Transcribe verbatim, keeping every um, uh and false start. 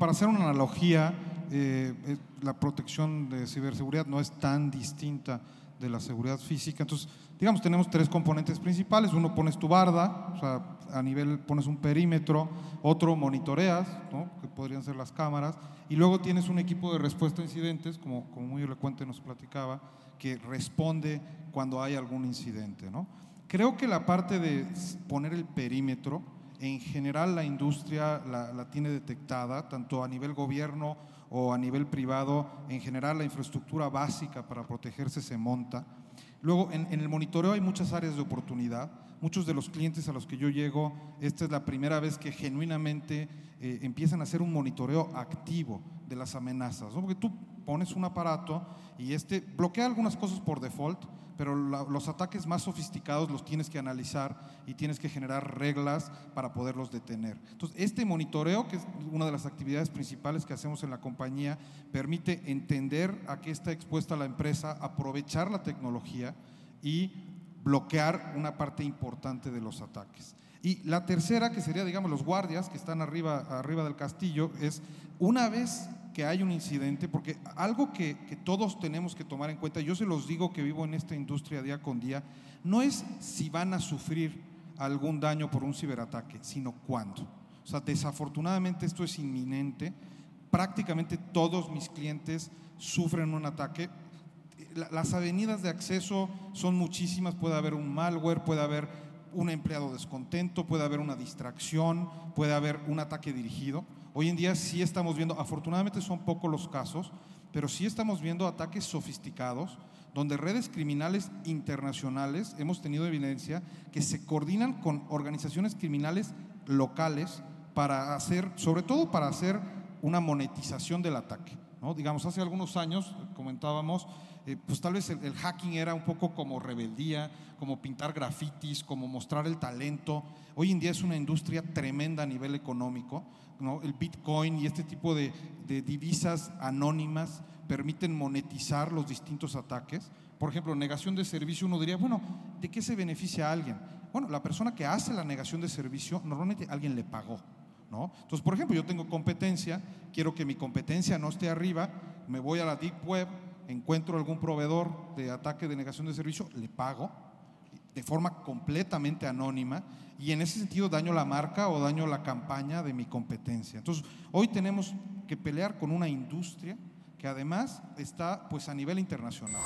para hacer una analogía, eh, la protección de ciberseguridad no es tan distinta de la seguridad física. Entonces, digamos, tenemos tres componentes principales. Uno, pones tu barda, o sea, a nivel pones un perímetro. Otro, monitoreas, ¿no?, que podrían ser las cámaras. Y luego tienes un equipo de respuesta a incidentes, como, como muy elocuente nos platicaba, que responde cuando hay algún incidente, ¿no? Creo que la parte de poner el perímetro, en general la industria la, la tiene detectada, tanto a nivel gobierno o a nivel privado. En general la infraestructura básica para protegerse se monta. Luego, en, en el monitoreo hay muchas áreas de oportunidad. Muchos de los clientes a los que yo llego, esta es la primera vez que genuinamente eh, empiezan a hacer un monitoreo activo de las amenazas, ¿no? Porque tú pones un aparato y este bloquea algunas cosas por default, pero la, los ataques más sofisticados los tienes que analizar y tienes que generar reglas para poderlos detener. Entonces, este monitoreo, que es una de las actividades principales que hacemos en la compañía, permite entender a qué está expuesta la empresa, aprovechar la tecnología y bloquear una parte importante de los ataques. Y la tercera, que sería, digamos, los guardias que están arriba, arriba del castillo, es una vez que hay un incidente, porque algo que, que todos tenemos que tomar en cuenta, yo se los digo que vivo en esta industria día con día, no es si van a sufrir algún daño por un ciberataque, sino cuándo. O sea, desafortunadamente esto es inminente. Prácticamente todos mis clientes sufren un ataque. Las avenidas de acceso son muchísimas, puede haber un malware, puede haber un empleado descontento, puede haber una distracción, puede haber un ataque dirigido. Hoy en día sí estamos viendo, afortunadamente son pocos los casos, pero sí estamos viendo ataques sofisticados donde redes criminales internacionales, hemos tenido evidencia, que se coordinan con organizaciones criminales locales para hacer, sobre todo para hacer una monetización del ataque, ¿no? Digamos, hace algunos años comentábamos, eh, pues tal vez el, el hacking era un poco como rebeldía, como pintar grafitis, como mostrar el talento. Hoy en día es una industria tremenda a nivel económico, ¿no? El Bitcoin y este tipo de, de divisas anónimas permiten monetizar los distintos ataques. Por ejemplo, negación de servicio, uno diría, bueno, ¿de qué se beneficia alguien? Bueno, la persona que hace la negación de servicio, normalmente alguien le pagó, ¿no? Entonces, por ejemplo, yo tengo competencia, quiero que mi competencia no esté arriba, me voy a la Deep Web, encuentro algún proveedor de ataque de negación de servicio, le pago de forma completamente anónima y en ese sentido daño la marca o daño la campaña de mi competencia. Entonces, hoy tenemos que pelear con una industria que además está, pues, a nivel internacional.